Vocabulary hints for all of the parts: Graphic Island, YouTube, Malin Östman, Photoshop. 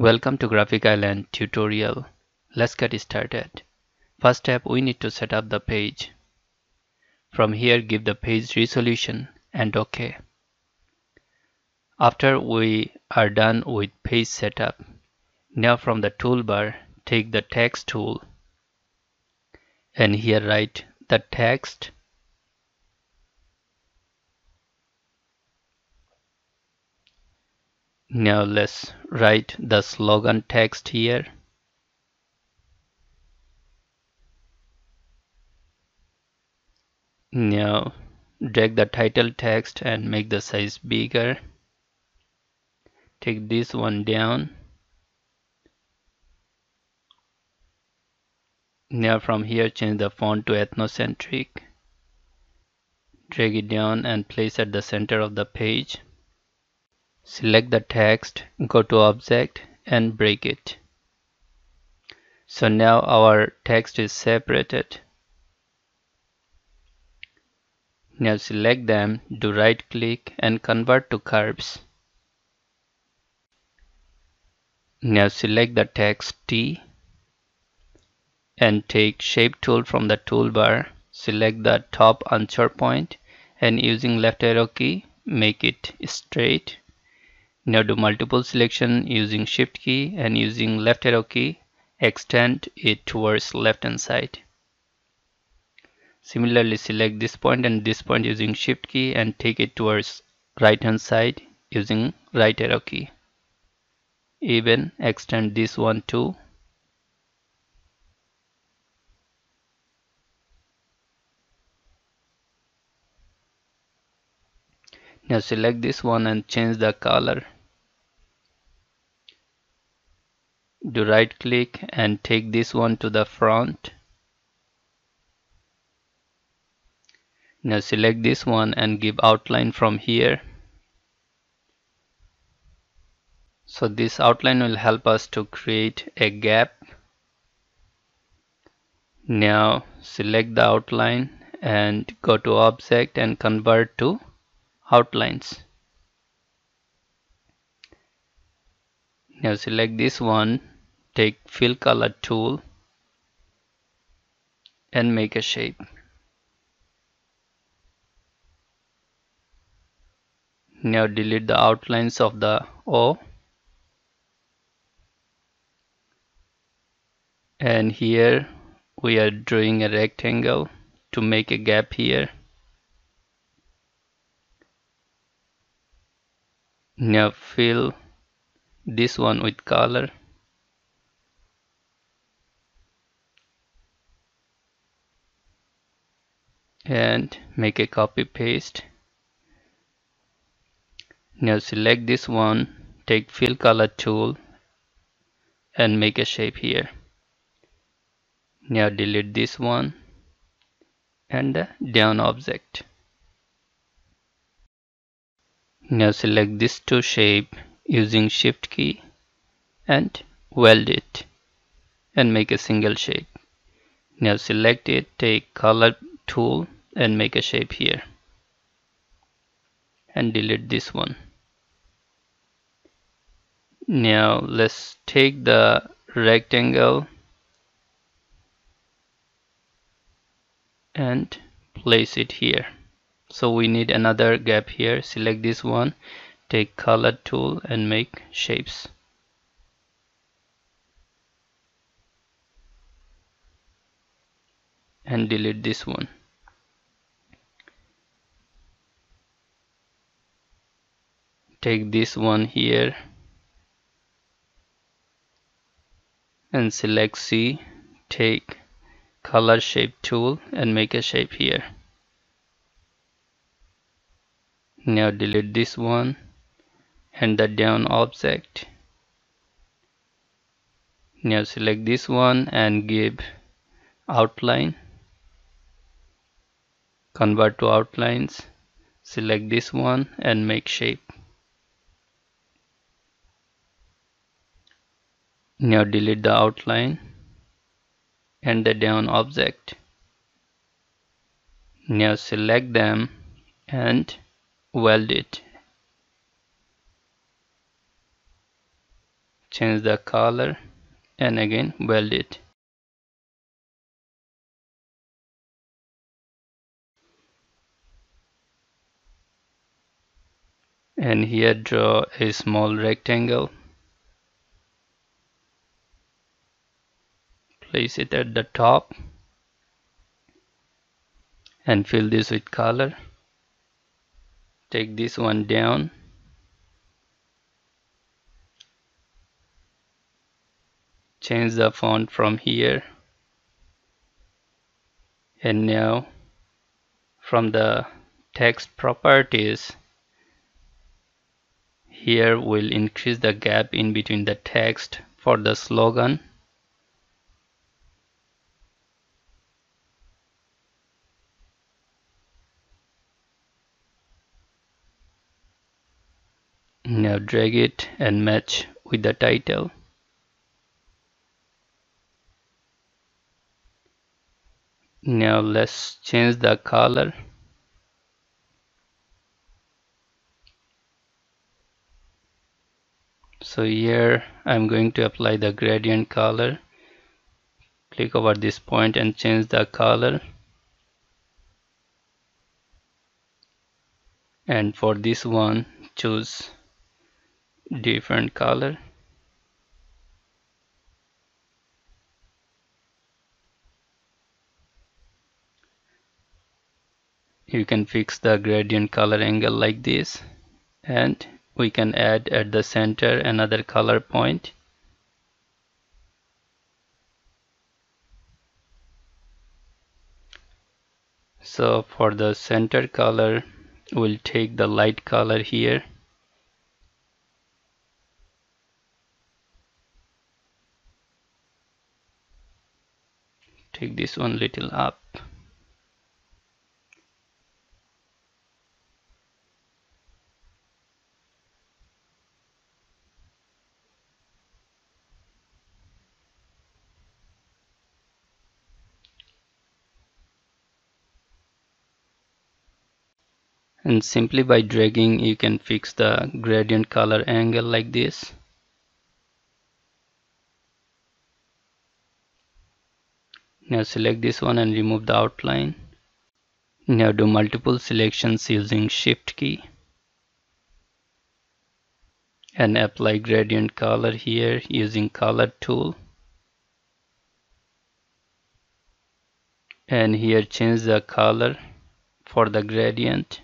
Welcome to Graphic Island tutorial. Let's get started. First step, we need to set up the page. From here, give the page resolution and OK. After we are done with page setup, now from the toolbar, take the text tool and here write the text . Now let's write the slogan text here. Now drag the title text and make the size bigger. Take this one down. Now from here, change the font to ethnocentric. Drag it down and place at the center of the page. Select the text, go to object and break it. So now our text is separated. Now select them, do right click and convert to curves. Now select the text T and take shape tool from the toolbar. Select the top anchor point and using left arrow key, make it straight. Now do multiple selection using shift key and using left arrow key, extend it towards left hand side. Similarly, select this point using shift key and take it towards right hand side using right arrow key. Even extend this one too. Now select this one and change the color. Do right click and take this one to the front. Now select this one and give outline from here. So this outline will help us to create a gap. Now select the outline and go to object and convert to outlines. Now select this one, take fill color tool and make a shape. Now delete the outlines of the O and here we are drawing a rectangle to make a gap here. Now fill this one with color. And make a copy paste. Now select this one, take fill color tool and make a shape here. Now delete this one and down object. Now select this to shape using shift key and weld it and make a single shape. Now select it, take color tool and make a shape here and delete this one. Now let's take the rectangle and place it here. So we need another gap here. Select this one, take color tool and make shapes. And delete this one. Take this one here and select C, take color shape tool and make a shape here. Now delete this one and the down object. Now select this one and give outline. Convert to outlines. Select this one and make shape. Now delete the outline and the down object. Now select them and weld it. change the color, and again weld it. And here draw a small rectangle. Place it at the top and fill this with color. Take this one down . Change the font from here, and now from the text properties here we'll increase the gap in between the text for the slogan. Now drag it and match with the title. Now let's change the color. So here I'm going to apply the gradient color. Click over this point and change the color. And for this one, choose different color. You can fix the gradient color angle like this, and we can add at the center another color point. So for the center color, we'll take the light color here. Take this one little up. And simply by dragging, you can fix the gradient color angle like this. Now select this one and remove the outline. Now do multiple selections using Shift key. And apply gradient color here using color tool. And here change the color for the gradient.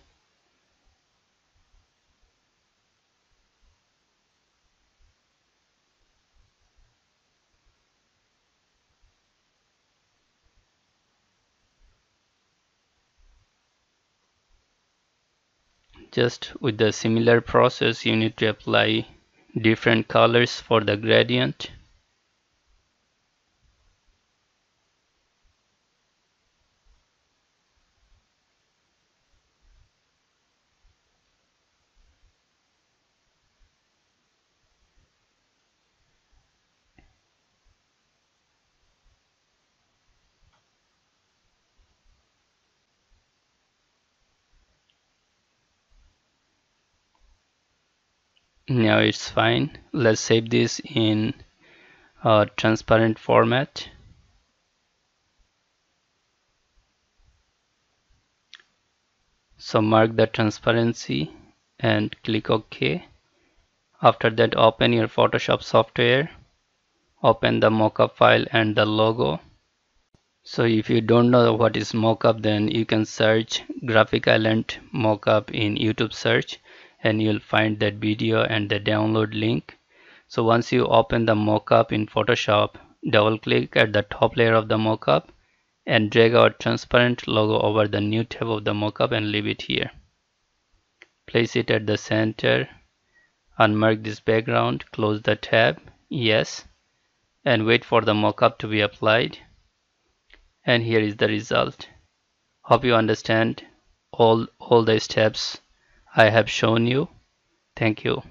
Just with the similar process, you need to apply different colors for the gradient. Now it's fine. Let's save this in a transparent format. So mark the transparency and click OK. After that, open your Photoshop software. Open the mockup file and the logo. So if you don't know what is mockup, then you can search Graphic Island mockup in YouTube search, and you'll find that video and the download link. So once you open the mockup in Photoshop, double click at the top layer of the mockup and drag our transparent logo over the new tab of the mockup and leave it here. Place it at the center, unmark this background, close the tab, yes, and wait for the mockup to be applied. And here is the result. Hope you understand all the steps I have shown you. Thank you.